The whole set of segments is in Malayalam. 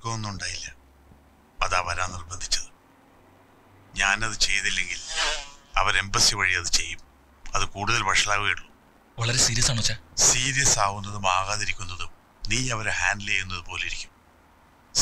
മാർഗമൊന്നും ഉണ്ടായില്ല. അതാ വരാൻ നിർബന്ധിച്ചത്. ഞാനത് ചെയ്തില്ലെങ്കിൽ അവർ എംബസി വഴി അത് ചെയ്യും. അത് കൂടുതൽ വഷളാവുകയുള്ളൂ. വളരെ സീരിയസ് ആണോ? സീരിയസ് ആവുന്നതും ആകാതിരിക്കുന്നതും നീ അവരെ ഹാൻഡിൽ ചെയ്യുന്നത് പോലെ ഇരിക്കും.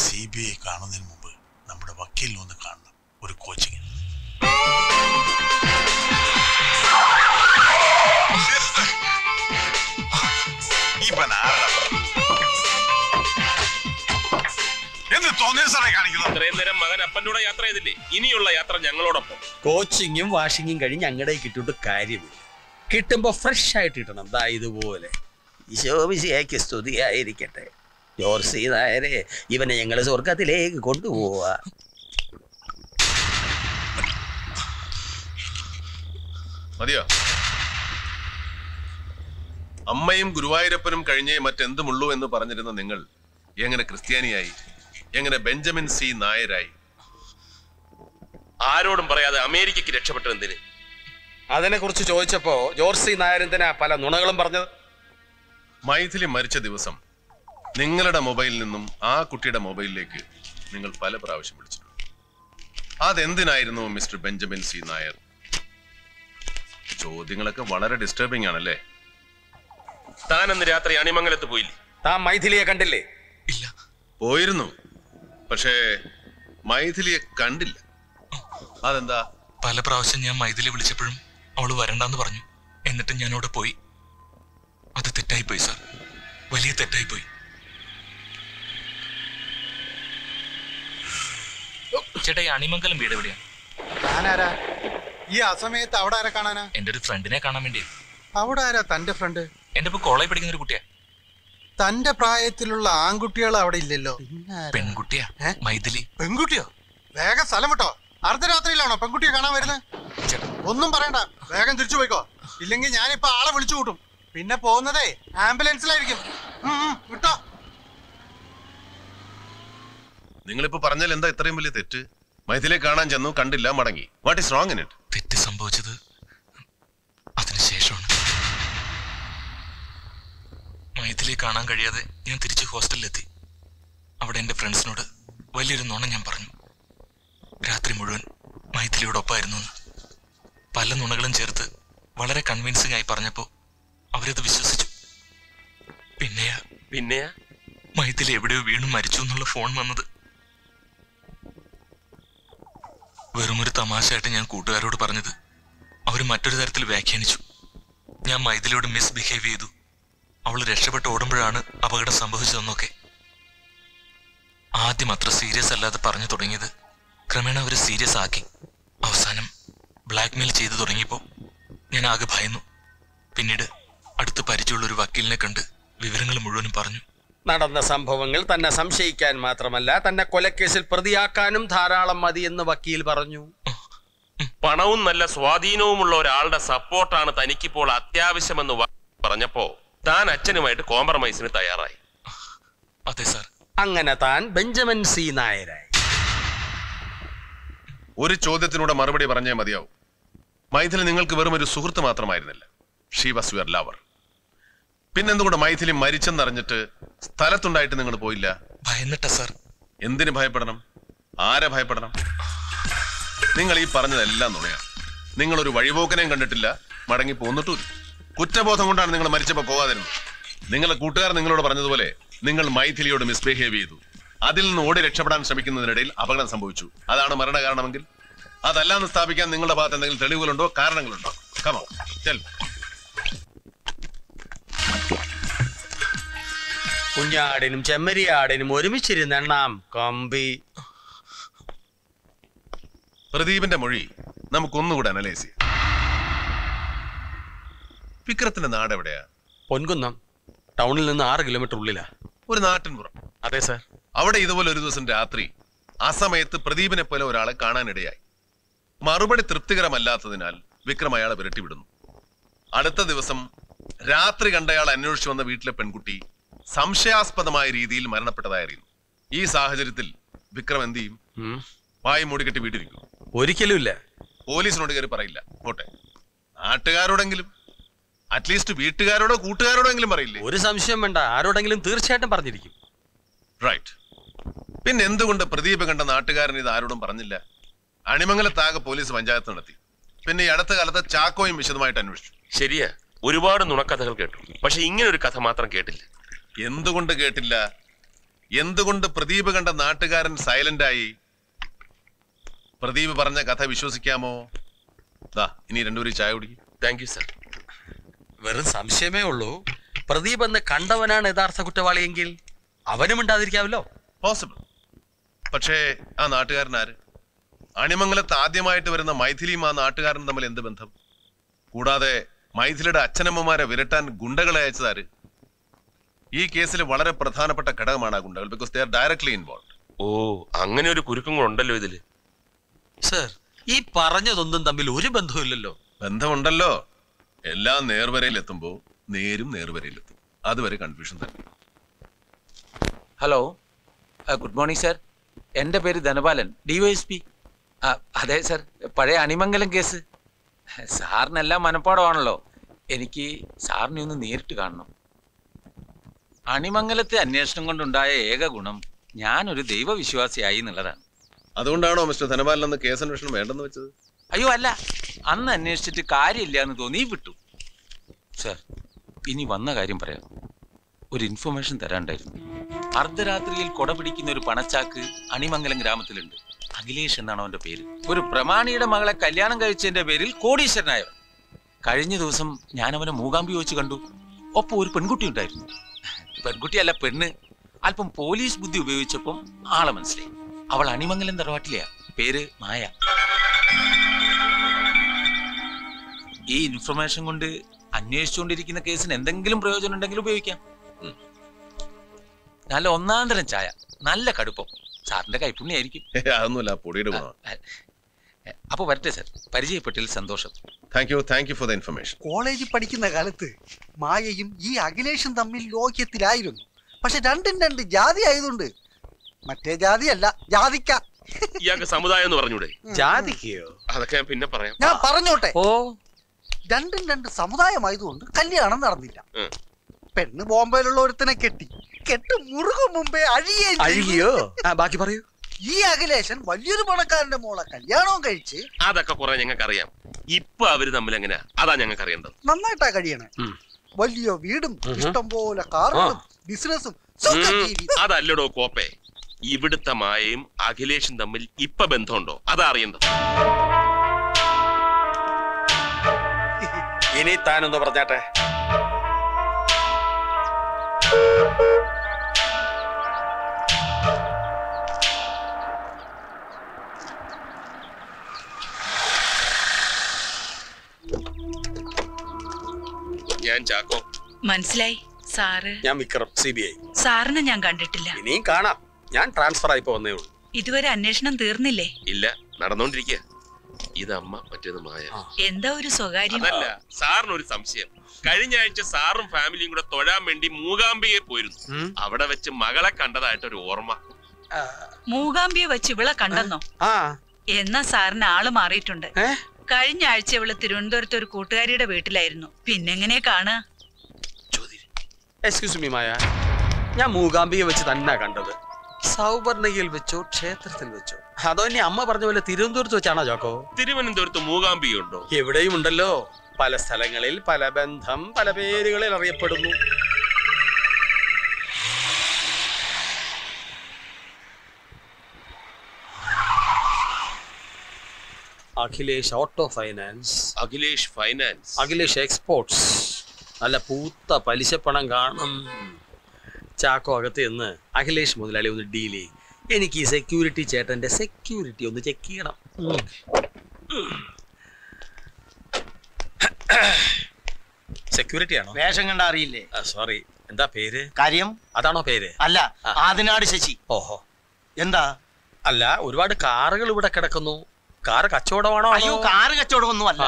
CBI കാണുന്നതിന് മുമ്പ് നമ്മുടെ വക്കീലിനൊന്ന് കാണണം, ഒരു കോച്ചിങ്. മകൻ അപ്പൻ്റെ യാത്ര ചെയ്തില്ലേ? ഇനിയുള്ള യാത്ര ഞങ്ങളോടൊപ്പം. കോച്ചിങ്ങും വാഷിങ്ങും കഴിഞ്ഞ് ഞങ്ങളുടെ കിട്ടിയിട്ട് കാര്യമില്ല. കിട്ടുമ്പോ ഫ്രഷ് ആയിട്ട് കിട്ടണം. ദാ ഇതുപോലെ. ഈശോമിശിഹായ്ക്ക് സ്തുതിയായിരിക്കട്ടെ. ജോർസി നായരെ, ഇവനെ ഞങ്ങൾ സ്വർഗത്തിലേക്ക് കൊണ്ടുപോവാ. മതിയോ? അമ്മയും ഗുരുവായൂരപ്പനും കഴിഞ്ഞേ മറ്റെന്തുമുള്ളൂ എന്ന് പറഞ്ഞിരുന്ന നിങ്ങൾ എങ്ങനെ ക്രിസ്ത്യാനിയായി? എങ്ങനെ ബെഞ്ചമിൻ സി നായരായി? ആരോടും പറയാതെ അമേരിക്കക്ക് രക്ഷപ്പെട്ടെന്തിന്? അതിനെ കുറിച്ച് ചോദിച്ചപ്പോ ജോർജ് സി നായർ എന്തിനാ പല നുണകളും പറഞ്ഞത്? മൈഥിലി മരിച്ച ദിവസം നിങ്ങളുടെ മൊബൈലിൽ നിന്നും ആ കുട്ടിയുടെ മൊബൈലിലേക്ക് നിങ്ങൾ പല പ്രാവശ്യം വിളിച്ചിട്ടുണ്ട്. അതെന്തിനായിരുന്നു മിസ്റ്റർ ബെഞ്ചമിൻ സി നായർ? ചോദ്യങ്ങളൊക്കെ വളരെ ഡിസ്റ്റർബിംഗ് ആണല്ലേ? താൻ അന്ന് രാത്രി അണിമംഗലത്ത് പോയില്ലേ? താൻ മൈഥിലിയെ കണ്ടില്ലേ? ഇല്ല. പോയിരുന്നു, പക്ഷേ മൈഥിലിയെ കണ്ടില്ല. അതെന്താ? പല പ്രാവശ്യം ഞാൻ മൈഥിലി വിളിച്ചപ്പോഴും അവള് വരണ്ടെന്ന് പറഞ്ഞു. എന്നിട്ട് ഞാനവിടെ പോയി. അത് തെറ്റായി പോയി സാർ, വലിയ തെറ്റായി പോയി. ചേട്ടാ, ഈ അണിമംഗലം വീട് എവിടെയാണ്? ഞാനാരാ ഈ അസമയത്ത് അവിടെ ആരാ കാണാനാ? എന്റെ ഒരു ഫ്രണ്ടിനെ കാണാൻ വേണ്ടി. അവിടെ ആരാ തന്റെ ഫ്രണ്ട്? എന്റെ ഇപ്പൊ കോളേജിൽ പഠിക്കുന്ന ഒരു കുട്ടിയാ. തന്റെ പ്രായത്തിലുള്ള ആൺകുട്ടികൾ അവിടെ ഇല്ലല്ലോ. പെൺകുട്ടിയാ മൈഥിലി. പെൺകുട്ടിയോ? വേഗം സ്ഥലം വിട്ടോ. അർദ്ധരാത്രിയിലാണോ പെൺകുട്ടിയെ കാണാൻ വരുന്നത്? ഒന്നും പറയണ്ട, വേഗം തിരിച്ചു പോയിക്കോ. ഇല്ലെങ്കിൽ ഞാനിപ്പോ ആളെ വിളിച്ചു കൂട്ടും. പിന്നെ പോകുന്നതേ ആംബുലൻസിലായിരിക്കും. വിട്ടോ. നിങ്ങളിപ്പോ പറഞ്ഞാൽ എന്താ ഇത്രയും വലിയ തെറ്റ്? മൈഥിലിയെ കാണാൻ ചെന്നു, കണ്ടില്ല, മടങ്ങി. What is wrong in it? തെറ്റ് സംഭവിച്ചത് അതിനുശേഷമാണ്. മൈഥിലിയെ കാണാൻ കഴിയാതെ ഞാൻ തിരിച്ച് ഹോസ്റ്റലിലെത്തി. അവിടെ എന്റെ ഫ്രണ്ട്സിനോട് വലിയൊരു നുണ ഞാൻ പറഞ്ഞു. രാത്രി മുഴുവൻ മൈഥിലിയോടൊപ്പമായിരുന്നു. പല നുണകളും ചേർത്ത് വളരെ കൺവിൻസിംഗ് ആയി പറഞ്ഞപ്പോൾ അവരത് വിശ്വസിച്ചു. പിന്നെയാ മൈഥിലി എവിടെയോ വീണ്ടും മരിച്ചു എന്നുള്ള ഫോൺ വന്നത്. വെറുമൊരു തമാശയായിട്ട് ഞാൻ കൂട്ടുകാരോട് പറഞ്ഞത് അവർ മറ്റൊരു തരത്തിൽ വ്യാഖ്യാനിച്ചു. ഞാൻ മൈഥിലിയോട് മിസ്ബിഹേവ് ചെയ്തു, അവൾ രക്ഷപ്പെട്ട് ഓടുമ്പോഴാണ് അപകടം സംഭവിച്ചതെന്നൊക്കെ. ആദ്യം അത്ര സീരിയസ് അല്ലാതെ പറഞ്ഞു തുടങ്ങിയത് ക്രമേണ അവർ സീരിയസ് ആക്കി. അവസാനം ബ്ലാക്ക്മെയിൽ ചെയ്തു തുടങ്ങിയപ്പോൾ ഞാൻ ആകെ ഭയന്നു. പിന്നീട് അടുത്ത് പരിചയമുള്ളൊരു വക്കീലിനെ കണ്ട് വിവരങ്ങൾ മുഴുവനും പറഞ്ഞു. നടന്ന സംഭവങ്ങൾ തന്നെ സംശയിക്കാൻ മാത്രമല്ല, തന്നെ കൊലക്കേസിൽ പ്രതിയാക്കാനും ധാരാളം മതി എന്ന് വക്കീൽ പറഞ്ഞു. പണവും നല്ല സ്വാധീനവുമുള്ള ഒരാളുടെ സപ്പോർട്ടാണ് തനിക്കിപ്പോൾ അത്യാവശ്യമെന്ന് പറഞ്ഞപ്പോ താൻ അച്ഛനുമായിട്ട് കോംപ്രമൈസിന് തയ്യാറായി. അതെ സാർ. അങ്ങനെ താൻ ബെഞ്ചമിൻ സി നായരായി. ഒരു ചോദ്യത്തിനോട് മറുപടി പറഞ്ഞേ മതിയാവും. മൈഥിലി നിങ്ങൾക്ക് വെറും ഒരു സുഹൃത്ത് മാത്രമായിരുന്നില്ല, ഷീ വാസ് യുവർ ലവർ. പിന്നെന്തുകൊണ്ട് മൈഥിലി മരിച്ചെന്നറിഞ്ഞിട്ട് സ്ഥലത്തുണ്ടായിട്ട് നിങ്ങൾ പോയില്ല? ഭയന്നിട്ടാ സാർ. എന്തിനു ഭയപ്പെടണം? ആരെ ഭയപ്പെടണം? നിങ്ങൾ ഈ പറഞ്ഞതെല്ലാം നുണയാണ്. നിങ്ങളൊരു വഴിപോക്കനെയും കണ്ടിട്ടില്ല, മടങ്ങി പോന്നിട്ടുമില്ല. കുറ്റബോധം കൊണ്ടാണ് നിങ്ങൾ മരിച്ചപ്പോൾ പോകാതിരുന്നത്. നിങ്ങളുടെ കൂട്ടുകാർ നിങ്ങളോട് പറഞ്ഞതുപോലെ നിങ്ങൾ മൈഥിലിയോട് മിസ്ബിഹേവ് ചെയ്തു. അതിൽ നിന്ന് ഓടി രക്ഷപ്പെടാൻ ശ്രമിക്കുന്നതിനിടയിൽ അപകടം സംഭവിച്ചു. അതാണ് മരണ കാരണമെങ്കിൽ അതല്ലാന്ന് സ്ഥാപിക്കാൻ നിങ്ങളുടെ ഭാഗത്ത് എന്തെങ്കിലും തെളിവുകളുണ്ടോ, കാരണങ്ങളുണ്ടോ? കമോ, ചെൽ. കുഞ്ഞാടിനും ചെമ്മരിയാടിനും ഒരുമിച്ചിരുന്ന് എണ്ണാം കമ്പി. പ്രദീപിന്റെ മൊഴി നമുക്കൊന്നുകൂടെ അനലൈസ് ചെയ്യാം. വിക്രത്തിന്റെ നാട് എവിടെയാ? പൊൻകുന്നം ടൗണിൽ നിന്ന് 6 കിലോമീറ്റർ ഉള്ളിലാ, ഒരു നാട്ടിൻപുറം. അതെ സാർ. അവിടെ ഇതുപോലെ ഒരു ദിവസം രാത്രി ആ സമയത്ത് പ്രദീപിനെ പോലെ ഒരാളെ കാണാനിടയായി. മറുപടി തൃപ്തികരമല്ലാത്തതിനാൽ വിക്രം അയാളെ വിരട്ടിവിടുന്നു. അടുത്ത ദിവസം രാത്രി കണ്ടയാൾ അന്വേഷിച്ചു വന്ന വീട്ടിലെ പെൺകുട്ടി സംശയാസ്പദമായ രീതിയിൽ മരണപ്പെട്ടതായിരുന്നു. ഈ സാഹചര്യത്തിൽ വിക്രം എന്ത് ചെയ്യും? വായി മൂടിക്കെട്ടി വീട്ടിലിരിക്കും? ഒരിക്കലും ഇല്ല. പോലീസിനോട് കയറി പറയില്ല, പോട്ടെ. നാട്ടുകാരോടെങ്കിലും, അറ്റ്ലീസ്റ്റ് വീട്ടുകാരോടോ കൂട്ടുകാരോടോ എങ്കിലും പറയില്ലേ? ഒരു സംശയം വേണ്ട, ആരോടെങ്കിലും തീർച്ചയായിട്ടും പറഞ്ഞിരിക്കും. റൈറ്റ്. പിന്നെ എന്തുകൊണ്ട് പ്രദീപ് കണ്ട നാട്ടുകാരൻ ഇത് ആരോടും പറഞ്ഞില്ല? അണിമംഗലത്താകെ പോലീസ് പഞ്ചായത്ത് നടത്തി. പിന്നെ ഈ അടുത്ത കാലത്ത് ചാക്കോയും വിശദമായിട്ട് അന്വേഷിച്ചു. ശരിയാ, ഒരുപാട് നുണക്കഥകൾ കേട്ടു, പക്ഷെ ഇങ്ങനെ ഒരു കഥ മാത്രം കേട്ടില്ല. എന്തുകൊണ്ട് കേട്ടില്ല? എന്തുകൊണ്ട് പ്രദീപ് കണ്ട നാട്ടുകാരൻ സൈലന്റായി? പ്രദീപ് പറഞ്ഞ കഥ വിശ്വസിക്കാമോ? ഇനി രണ്ടുപേരും ചായ കുടിക്കും. Thank you sir. വെറും സംശയമേ ഉള്ളൂ, പ്രദീപ് എന്ന് കണ്ടവനാണ് യഥാർത്ഥ കുറ്റവാളിയെങ്കിൽ അവനും ഉണ്ടാതിരിക്കാമല്ലോ. പോസിബിൾ. പക്ഷേ ആ നാട്ടുകാരനാര്? അണിമംഗലത്ത് ആദ്യമായിട്ട് വരുന്ന മൈഥിലിയും ആ നാട്ടുകാരനും തമ്മിൽ എന്ത് ബന്ധം? കൂടാതെ മൈഥിലിയുടെ അച്ഛനമ്മമാരെ വിരട്ടാൻ ഗുണ്ടകളെ അയച്ചതാര്? ഈ കേസിൽ വളരെ പ്രധാനപ്പെട്ട ഘടകമാണ് ആ ഗുണ്ടകൾ, because they are directly involved. ഓ, അങ്ങനെ ഒരു കുരുക്കും കൂടെ ഉണ്ടല്ലോ ഇതില്. സർ, ഈ പറഞ്ഞതൊന്നും തമ്മിൽ ഒരു ബന്ധമില്ലല്ലോ. ബന്ധമുണ്ടല്ലോ, എല്ലാം നേർവരയിലെത്തുമ്പോ നേരും നേർവരയിലെത്തും. അതുവരെ കൺഫ്യൂഷൻ തന്നെ. Hello, good morning sir. എൻ്റെ പേര് ധനപാലൻ, ഡിവൈഎസ്പി. അതെ സർ, പഴയ അണിമംഗലം കേസ്. സാറിനെല്ലാം മനപ്പാടമാണല്ലോ, എനിക്ക് സാറിനെ ഒന്ന് നേരിട്ട് കാണണം. അണിമംഗലത്തെ അന്വേഷണം കൊണ്ടുണ്ടായ ഏക ഗുണം ഞാനൊരു ദൈവവിശ്വാസിയായി എന്നുള്ളതാണ്. അതുകൊണ്ടാണോ മിസ്റ്റർ ധനപാലൻ അന്ന് കേസ് അന്വേഷണം വേണ്ടെന്ന് വെച്ചത്? അയ്യോ അല്ല, അന്ന് അന്വേഷിച്ചിട്ട് കാര്യമില്ല എന്ന് തോന്നി വിട്ടു. സർ, ഇനി വന്ന കാര്യം പറയാം. ഒരു ഇൻഫർമേഷൻ തരാണ്ടായിരുന്നു. അർദ്ധരാത്രിയിൽ കൊട പിടിക്കുന്ന ഒരു പണച്ചാക്ക് അണിമംഗലം ഗ്രാമത്തിലുണ്ട്. അഖിലേഷ് എന്നാണ് അവൻ്റെ പേര്. ഒരു പ്രമാണിയുടെ മകളെ കല്യാണം കഴിച്ചതിന്റെ പേരിൽ കോടീശ്വരനായവൻ. കഴിഞ്ഞ ദിവസം ഞാൻ അവനെ മൂകാമ്പി വെച്ച് കണ്ടു. ഒപ്പം ഒരു പെൺകുട്ടി ഉണ്ടായിരുന്നു. പെൺകുട്ടിയല്ല, പെണ്ണ്. അല്പം പോലീസ് ബുദ്ധി ഉപയോഗിച്ചപ്പം ആളെ മനസ്സിലായി. അവൾ അണിമംഗലം തറവാട്ടിലെയാ, പേര് മായ. ഈ ഇൻഫർമേഷൻ കൊണ്ട് അന്വേഷിച്ചുകൊണ്ടിരിക്കുന്ന കേസിന് എന്തെങ്കിലും പ്രയോജനം ഉണ്ടെങ്കിൽ ഉപയോഗിക്കാം. നല്ല ഒന്നാം തരം ചായ, നല്ല കടുപ്പം. സാറിന്റെ കൈപ്പുണ്യായിരിക്കും. അപ്പൊ വരട്ടെ സാർ, പരിചയപ്പെട്ടിൽ സന്തോഷം. കോളേജിൽ പഠിക്കുന്ന കാലത്ത് മായയും ഈ അഖിലേഷും തമ്മിൽ ലോക്യത്തിലായിരുന്നു. പക്ഷെ രണ്ടും രണ്ട് ജാതി ആയതുകൊണ്ട്, മറ്റേ ജാതിയല്ല, ജാതിക്ക. സമുദായം പറഞ്ഞൂടെ? ജാതിക്കയോ? അതൊക്കെ പിന്നെ പറയാം, ഞാൻ പറഞ്ഞോട്ടെ. ഓ, രണ്ടും രണ്ട് സമുദായമായതുകൊണ്ട് കല്യാണം നടന്നില്ല. പെണ്ണ് ബോംബെയിലുള്ള ഒരുത്തനെ കെട്ടി. കെട്ട് മുറുകു മുമ്പേ അഴിയോ? ബാക്കി പറയൂ. ഈ അഖിലേശൻ വലിയൊരു പണക്കാരന്റെ മോളെ കല്യാണവും കഴിച്ച്. അതൊക്കെ കുറെ ഞങ്ങൾക്ക് അറിയാം. ഇപ്പൊ അവര് തമ്മിൽ എങ്ങനെയാ, അതാ ഞങ്ങൾക്ക് അറിയേണ്ടത്. നന്നായിട്ടാ കഴിയണേ. വലിയ വീടും ഇഷ്ടംപോലെ കാറുകളും ബിസിനസ്സും. അതല്ലടോ കോപ്പേ, ഇവിടുത്തെ മായയും അഖിലേഷും തമ്മിൽ ഇപ്പൊ ബന്ധമുണ്ടോ, അതാ അറിയേണ്ടത്. ഇനി താനൊന്ന് പറഞ്ഞാട്ടെ. ഞാൻ ചാക്കോ. മനസ്സിലായി സാറ്. ഞാൻ വിക്രം, സിബിഐ. സാറിനെ ഞാൻ കണ്ടിട്ടില്ല. ഇനിയും കാണാം, ഞാൻ ട്രാൻസ്ഫർ ആയി പോന്നേ ഉള്ളൂ. ഇതുവരെ അന്വേഷണം തീർന്നില്ലേ? ഇല്ല, നടന്നുകൊണ്ടിരിക്കുക. ഇതമ്മ, മറ്റേത് മായ. എന്താ ഒരു സ്വകാര്യം? അതല്ല, സാറിന് ഒരു സംശയം. കഴിഞ്ഞ ആഴ്ച സാറും ഫാമിലിയും കൂടെ തൊഴാൻ വേണ്ടി മൂകാംബിയെ പോയിരുന്നു. അവിടെ വെച്ച് മകളെ കണ്ടതായിട്ട് ഒരു ഓർമ്മ. മൂകാംബിയെ വെച്ച് ഇവളെ കണ്ടെന്നോ? എന്നാ സാറിന് ആള് മാറിയിട്ടുണ്ട്. കഴിഞ്ഞ ആഴ്ച ഇവള് തിരുവനന്തപുരത്ത് ഒരു കൂട്ടുകാരിയുടെ വീട്ടിലായിരുന്നു. പിന്നെങ്ങനെ കാണാ? എക്സ്ക്യൂസ് മീ മായ, ഞാൻ മൂകാംബിയെ വെച്ച് തന്നെ കണ്ടത്. സൗവർണികയിൽ വെച്ചോ ക്ഷേത്രത്തിൽ വെച്ചോ? അതോ ഇനി അമ്മ പറഞ്ഞ പോലെ തിരുവനന്തപുരത്ത് വെച്ചാണോ ചാക്കോ? തിരുവനന്തപുരത്ത് മൂകാംബി ഉണ്ടോ? എവിടെയും ഉണ്ടല്ലോ, പല സ്ഥലങ്ങളിൽ പല ബന്ധം, പല പേരുകളിൽ അറിയപ്പെടുന്നു. Akhilesh auto finance, Akhilesh finance, Akhilesh exports. നല്ല പൂത്ത പലിശപ്പണം കാണും. ചാക്കോ അകത്ത് എന്ന് അഖിലേഷ് മുതലാളി ഒന്ന് ഡീൽ ചെയ്യും. എനിക്ക് ഈ സെക്യൂരിറ്റി ചേട്ടൻ്റെ സെക്യൂരിറ്റി ഒന്ന് ചെക്ക് ചെയ്യണം. സെക്യൂരിറ്റി ആണോ? വേഷം കണ്ട അറിയില്ലേ? സോറി, എന്താ പേര്? കാര്യം അതാണോ പേര്? അല്ല, ആദിനാട് ശശി. ഓഹോ, എന്താ? അല്ല, ഒരുപാട് കാറുകൾ ഇവിടെ കിടക്കുന്നു. കാറ് കച്ചവടമാണോ? അയ്യോ, കാറ് കച്ചവടം ഒന്നും അല്ല.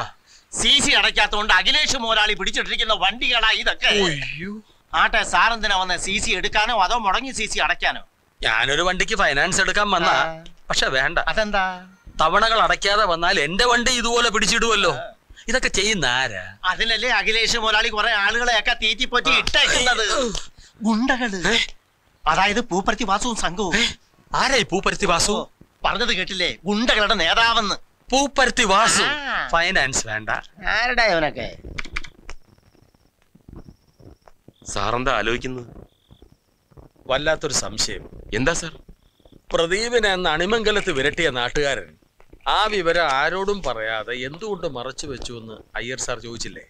CC അടയ്ക്കാത്തോണ്ട് അഖിലേഷ് മുതലാളി പിടിച്ചിട്ടിരിക്കുന്ന വണ്ടികളാ ഇതൊക്കെ. ആട്ടെ, സാറെന്തിനാ വന്ന? CC എടുക്കാനോ അതോ മുടങ്ങി CC അടയ്ക്കാനോ? ഞാനൊരു വണ്ടിക്ക് ഫൈനാൻസ് എടുക്കാൻ വന്നാ, പക്ഷെ വേണ്ട. അതെന്താ? തവണകൾ അടയ്ക്കാതെ വന്നാൽ എന്റെ വണ്ടി ഇതുപോലെ പിടിച്ചിടുവല്ലോ. ഇതൊക്കെ ചെയ്യുന്ന ആരാ? അതിലല്ലേ അഖിലേഷ് മുതലാളി കുറെ ആളുകളെയൊക്കെ തീറ്റിപ്പൊറ്റി ഇട്ടേക്കുന്നത്. ഗുണ്ടകള്, അതായത് പൂപ്പർത്തി വാസവും സംഘവും. ആരായി പൂപ്പരുത്തി വാസു? പറഞ്ഞത് കേട്ടില്ലേ, ഗുണ്ടകളുടെ നേതാവെന്ന്. പൂപ്പരുത്തി വാസു ഫൈനാൻസ് വേണ്ട. ആരുടെ അവനൊക്കെ? സാറെന്താ ആലോചിക്കുന്നത്? വല്ലാത്തൊരു സംശയം. എന്താ സാർ? പ്രദീപിനെ അന്ന് അണിമംഗലത്ത് വിരട്ടിയ നാട്ടുകാരൻ ആ വിവരം ആരോടും പറയാതെ എന്തുകൊണ്ട് മറച്ചു വെച്ചു എന്ന് അയ്യർ സാർ ചോദിച്ചില്ലേ?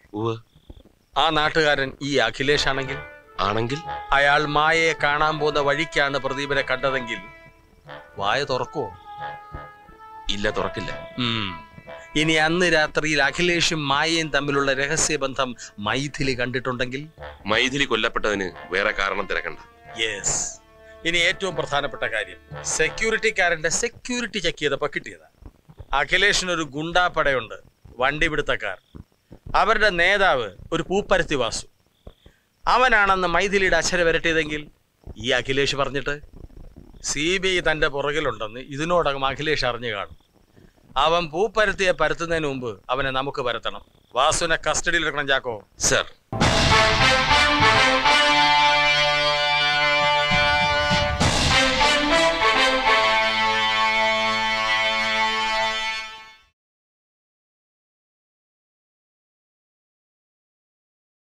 ആ നാട്ടുകാരൻ ഈ അഖിലേഷ് ആണെങ്കിൽ അയാൾ മായയെ കാണാൻ പോകുന്ന വഴിക്കാണ് പ്രദീപിനെ കണ്ടതെങ്കിൽ വായ തുറക്കുവോ? ഇല്ല, തുറക്കില്ല. ഇനി അന്ന് രാത്രിയിൽ അഖിലേഷും മായയും തമ്മിലുള്ള രഹസ്യബന്ധം മൈഥിലി കണ്ടിട്ടുണ്ടെങ്കിൽ? മൈഥിലി കൊല്ലപ്പെട്ടതിന് വേറെ കാരണം തിരക്കണ്ട. യെസ്. ഇനി ഏറ്റവും പ്രധാനപ്പെട്ട കാര്യം, സെക്യൂരിറ്റിക്കാരന്റെ സെക്യൂരിറ്റി ചെക്ക് ചെയ്തപ്പോ കിട്ടിയതാ. അഖിലേഷിനൊരു ഗുണ്ടാപ്പടയുണ്ട്, വണ്ടിപിടുത്തക്കാർ. അവരുടെ നേതാവ് ഒരു പൂപ്പരുത്തി വാസു. അവനാണെന്ന് മൈഥിലിയുടെ അച്ഛനെ വരട്ടിയതെങ്കിൽ ഈ അഖിലേഷ് പറഞ്ഞിട്ട് CBI തൻ്റെ പുറകിലുണ്ടെന്ന് ഇതിനോടകം അഖിലേഷ് അറിഞ്ഞു കാണും. അവൻ പൂപ്പരുത്തിയെ പരത്തുന്നതിന് മുമ്പ് അവനെ നമുക്ക് പരത്തണം. വാസുവിനെ കസ്റ്റഡിയിലെടുക്കണം. ചാക്കോ സർ.